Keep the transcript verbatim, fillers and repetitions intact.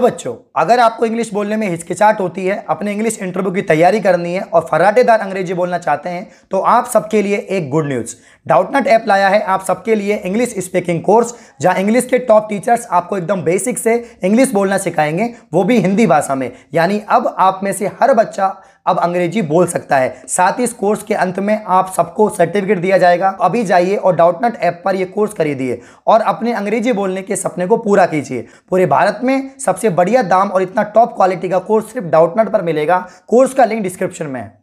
तो बच्चों, अगर आपको इंग्लिश बोलने में हिचकिचाहट होती है, अपने इंग्लिश इंटरव्यू की तैयारी करनी है और फर्राटेदार अंग्रेजी बोलना चाहते हैं, तो आप सबके लिए एक गुड न्यूज़, डाउटनट ऐप लाया है आप सबके लिए इंग्लिश स्पीकिंग कोर्स, जहां इंग्लिश के टॉप टीचर्स आपको एकदम बेसिक से इंग्लिश बोलना सिखाएंगे, वो भी हिंदी भाषा में। यानी अब आप में से हर बच्चा अब अंग्रेजी बोल सकता है। साथ ही इस कोर्स के अंत में आप सबको सर्टिफिकेट दिया जाएगा। अभी जाइए और डाउटनट ऐप पर यह कोर्स खरीदिए और अपने अंग्रेजी बोलने के सपने को पूरा कीजिए। पूरे भारत में सबसे बढ़िया दाम और इतना टॉप क्वालिटी का कोर्स सिर्फ डाउटनट पर मिलेगा। कोर्स का लिंक डिस्क्रिप्शन में है।